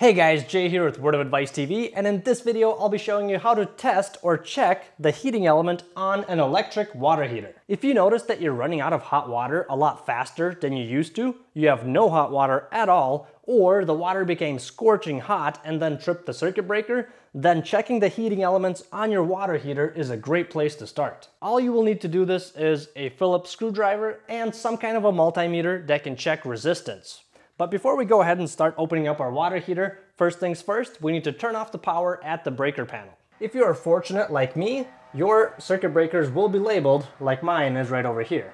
Hey guys, Jay here with Word of Advice TV, and in this video I'll be showing you how to test or check the heating element on an electric water heater. If you notice that you're running out of hot water a lot faster than you used to, you have no hot water at all, or the water became scorching hot and then tripped the circuit breaker, then checking the heating elements on your water heater is a great place to start. All you will need to do this is a Phillips screwdriver and some kind of a multimeter that can check resistance. But before we go ahead and start opening up our water heater, first things first, we need to turn off the power at the breaker panel. If you are fortunate like me, your circuit breakers will be labeled like mine is right over here.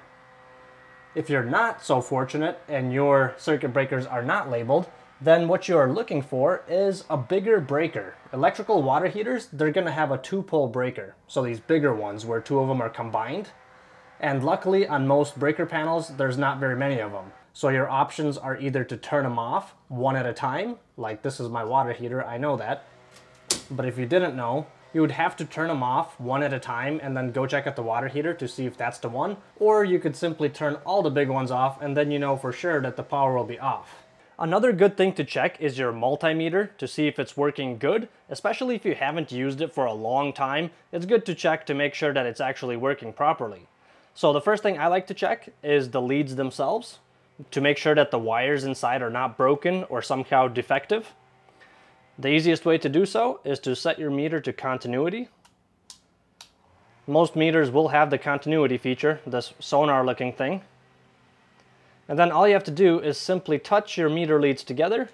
If you're not so fortunate and your circuit breakers are not labeled, then what you are looking for is a bigger breaker. Electrical water heaters, they're gonna have a 2-pole breaker. So these bigger ones where two of them are combined. And luckily on most breaker panels, there's not very many of them. So your options are either to turn them off one at a time, like this is my water heater, I know that. But if you didn't know, you would have to turn them off one at a time and then go check out the water heater to see if that's the one. Or you could simply turn all the big ones off and then you know for sure that the power will be off. Another good thing to check is your multimeter to see if it's working good, especially if you haven't used it for a long time. It's good to check to make sure that it's actually working properly. So the first thing I like to check is the leads themselves, to make sure that the wires inside are not broken or somehow defective. The easiest way to do so is to set your meter to continuity. Most meters will have the continuity feature, this sonar looking thing. And then all you have to do is simply touch your meter leads together.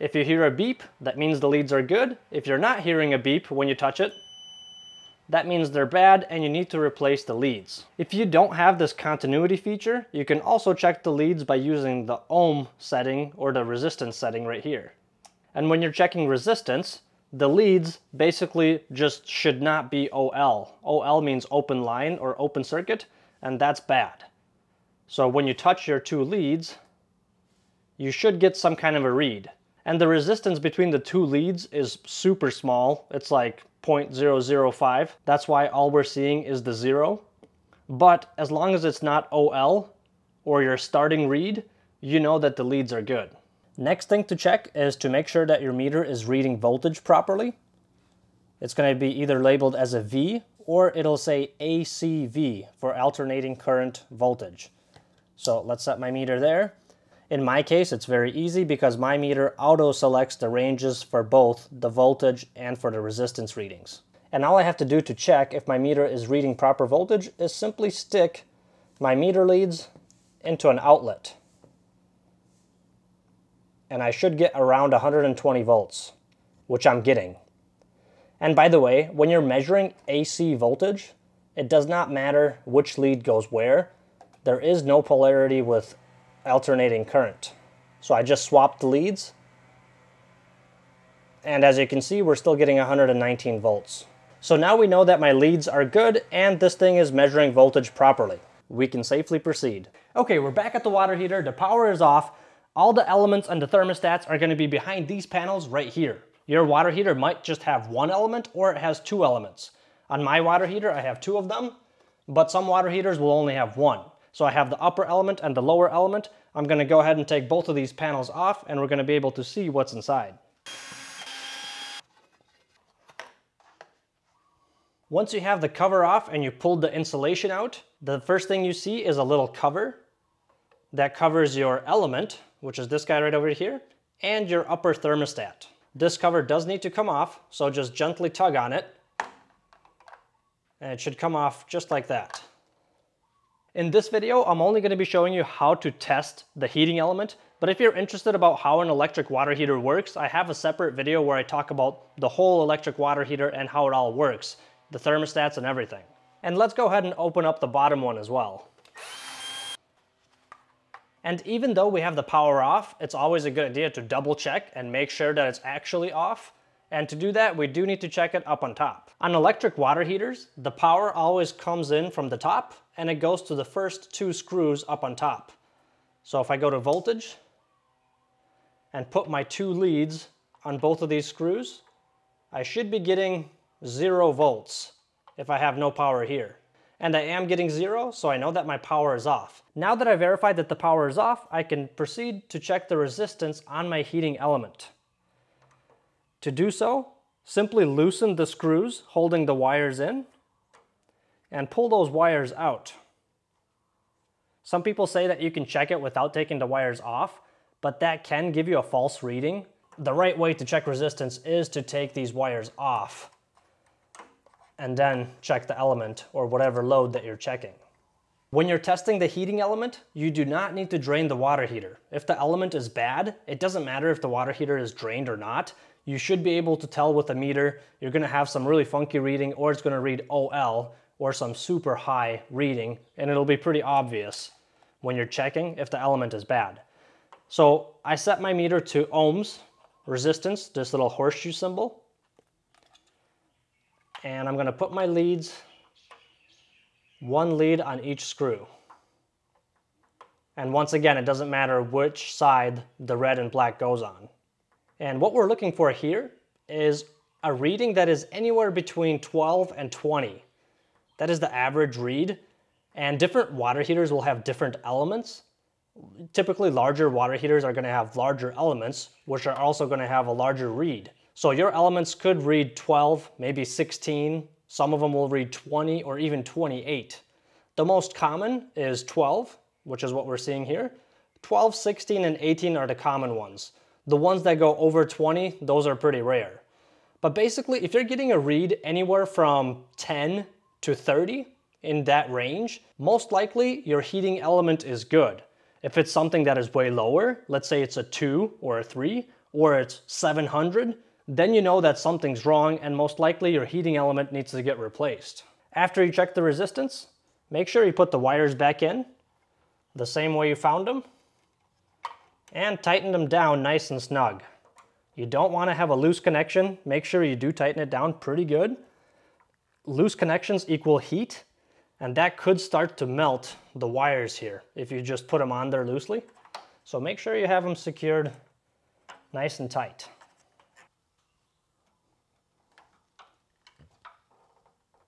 If you hear a beep, that means the leads are good. If you're not hearing a beep when you touch it, that means they're bad and you need to replace the leads. If you don't have this continuity feature, you can also check the leads by using the ohm setting or the resistance setting right here. And when you're checking resistance, the leads basically just should not be OL. OL means open line or open circuit, and that's bad. So when you touch your two leads, you should get some kind of a read. And the resistance between the two leads is super small. It's like 0.005. That's why all we're seeing is the zero. But as long as it's not OL or your starting read, you know that the leads are good. Next thing to check is to make sure that your meter is reading voltage properly. It's going to be either labeled as a V or it'll say ACV for alternating current voltage. So let's set my meter there. In my case, it's very easy because my meter auto selects the ranges for both the voltage and for the resistance readings. And all I have to do to check if my meter is reading proper voltage is simply stick my meter leads into an outlet. And I should get around 120 volts, which I'm getting. And by the way, when you're measuring AC voltage, it does not matter which lead goes where. There is no polarity with alternating current. So I just swapped the leads, and as you can see, we're still getting 119 volts. So now we know that my leads are good and this thing is measuring voltage properly. We can safely proceed. Okay, we're back at the water heater. The power is off. All the elements and the thermostats are going to be behind these panels right here. Your water heater might just have one element or it has two elements. On my water heater, I have two of them, but some water heaters will only have one. So I have the upper element and the lower element. I'm going to go ahead and take both of these panels off and we're going to be able to see what's inside. Once you have the cover off and you pulled the insulation out, the first thing you see is a little cover that covers your element, which is this guy right over here, and your upper thermostat. This cover does need to come off, so just gently tug on it and it should come off just like that. In this video, I'm only going to be showing you how to test the heating element, but if you're interested about how an electric water heater works, I have a separate video where I talk about the whole electric water heater and how it all works, the thermostats and everything. And let's go ahead and open up the bottom one as well. And even though we have the power off, it's always a good idea to double check and make sure that it's actually off. And to do that, we do need to check it up on top. On electric water heaters, the power always comes in from the top and it goes to the first two screws up on top. So if I go to voltage and put my two leads on both of these screws, I should be getting 0 volts if I have no power here. and I am getting 0, so I know that my power is off. Now that I verified that the power is off, I can proceed to check the resistance on my heating element. To do so, simply loosen the screws holding the wires in and pull those wires out. Some people say that you can check it without taking the wires off, but that can give you a false reading. The right way to check resistance is to take these wires off and then check the element or whatever load that you're checking. When you're testing the heating element, you do not need to drain the water heater. If the element is bad, it doesn't matter if the water heater is drained or not. You should be able to tell with a meter. You're gonna have some really funky reading, or it's gonna read OL or some super high reading, and it'll be pretty obvious when you're checking if the element is bad. So I set my meter to ohms, resistance, this little horseshoe symbol. And I'm gonna put my leads, one lead on each screw. And once again, it doesn't matter which side the red and black goes on. And what we're looking for here is a reading that is anywhere between 12 and 20. That is the average read. And different water heaters will have different elements. Typically larger water heaters are gonna have larger elements, which are also gonna have a larger read. So your elements could read 12, maybe 16. Some of them will read 20 or even 28. The most common is 12, which is what we're seeing here. 12, 16, and 18 are the common ones. The ones that go over 20, those are pretty rare. But basically, if you're getting a read anywhere from 10 to 30 in that range, most likely your heating element is good. If it's something that is way lower, let's say it's a 2 or a 3, or it's 700, then you know that something's wrong and most likely your heating element needs to get replaced. After you check the resistance, make sure you put the wires back in the same way you found them and tighten them down nice and snug. You don't want to have a loose connection. Make sure you do tighten it down pretty good. Loose connections equal heat, and that could start to melt the wires here if you just put them on there loosely. So make sure you have them secured nice and tight.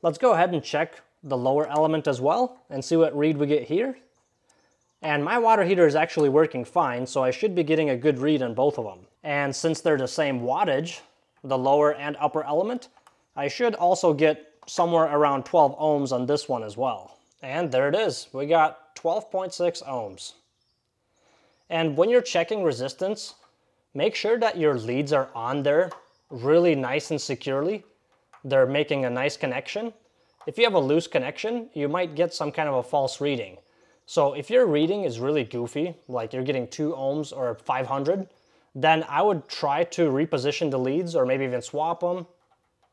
Let's go ahead and check the lower element as well and see what read we get here. And my water heater is actually working fine, so I should be getting a good read on both of them. And since they're the same wattage, the lower and upper element, I should also get somewhere around 12 ohms on this one as well. And there it is, we got 12.6 ohms. And when you're checking resistance, make sure that your leads are on there really nice and securely. They're making a nice connection. If you have a loose connection, you might get some kind of a false reading. So if your reading is really goofy, like you're getting 2 ohms or 500, then I would try to reposition the leads or maybe even swap them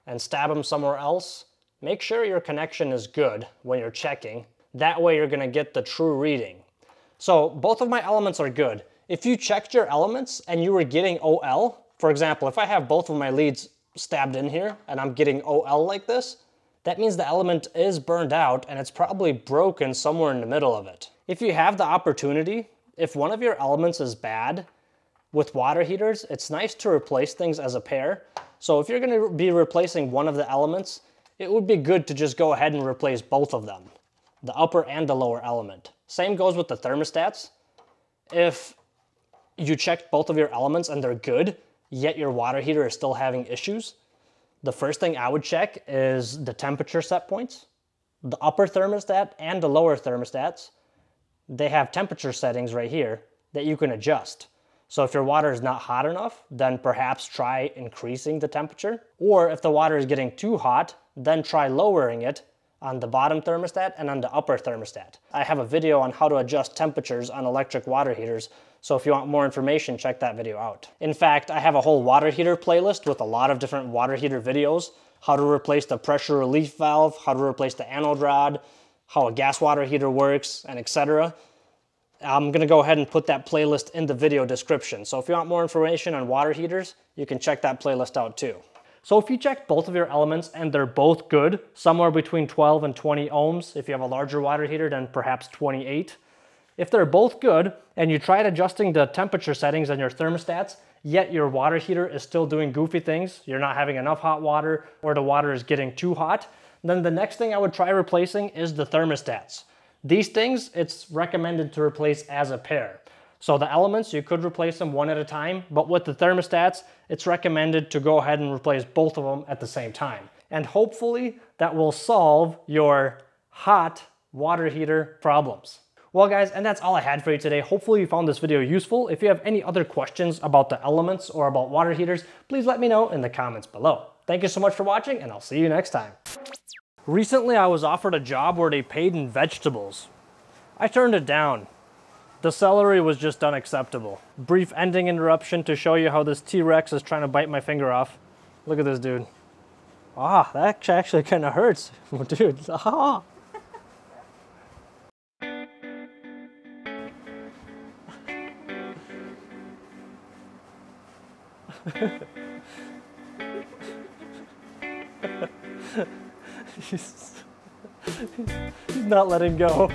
and stab them somewhere else. Make sure your connection is good when you're checking. That way you're gonna get the true reading. So both of my elements are good. If you checked your elements and you were getting OL, for example, if I have both of my leads stabbed in here and I'm getting OL like this, that means the element is burned out and it's probably broken somewhere in the middle of it. If you have the opportunity, if one of your elements is bad with water heaters, it's nice to replace things as a pair. So if you're gonna be replacing one of the elements, it would be good to just go ahead and replace both of them, the upper and the lower element. Same goes with the thermostats. If you checked both of your elements and they're good, yet your water heater is still having issues, the first thing I would check is the temperature set points. The upper thermostat and the lower thermostats, they have temperature settings right here that you can adjust. So if your water is not hot enough, then perhaps try increasing the temperature. Or if the water is getting too hot, then try lowering it on the bottom thermostat and on the upper thermostat. I have a video on how to adjust temperatures on electric water heaters, so if you want more information, check that video out. In fact, I have a whole water heater playlist with a lot of different water heater videos, how to replace the pressure relief valve, how to replace the anode rod, how a gas water heater works, and etc. I'm gonna go ahead and put that playlist in the video description. So if you want more information on water heaters, you can check that playlist out too. So if you check both of your elements and they're both good, somewhere between 12 and 20 ohms, if you have a larger water heater, then perhaps 28. If they're both good and you tried adjusting the temperature settings on your thermostats, yet your water heater is still doing goofy things, you're not having enough hot water or the water is getting too hot, then the next thing I would try replacing is the thermostats. These things, it's recommended to replace as a pair. So the elements, you could replace them one at a time, but with the thermostats, it's recommended to go ahead and replace both of them at the same time. And hopefully that will solve your hot water heater problems. Well guys, and that's all I had for you today. Hopefully you found this video useful. If you have any other questions about the elements or about water heaters, please let me know in the comments below. Thank you so much for watching, and I'll see you next time. Recently, I was offered a job where they paid in vegetables. I turned it down. The salary was just unacceptable. Brief ending interruption to show you how this T-Rex is trying to bite my finger off. Look at this dude. Ah, that actually kind of hurts. Dude, ah. He's not letting go.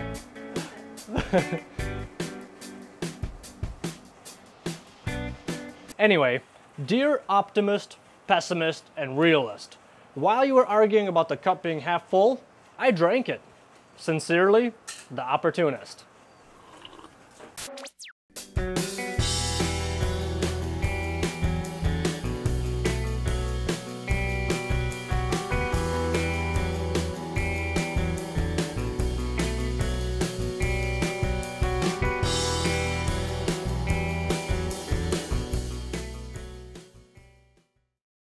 Anyway, dear optimist, pessimist, and realist, while you were arguing about the cup being half full, I drank it. Sincerely, the opportunist.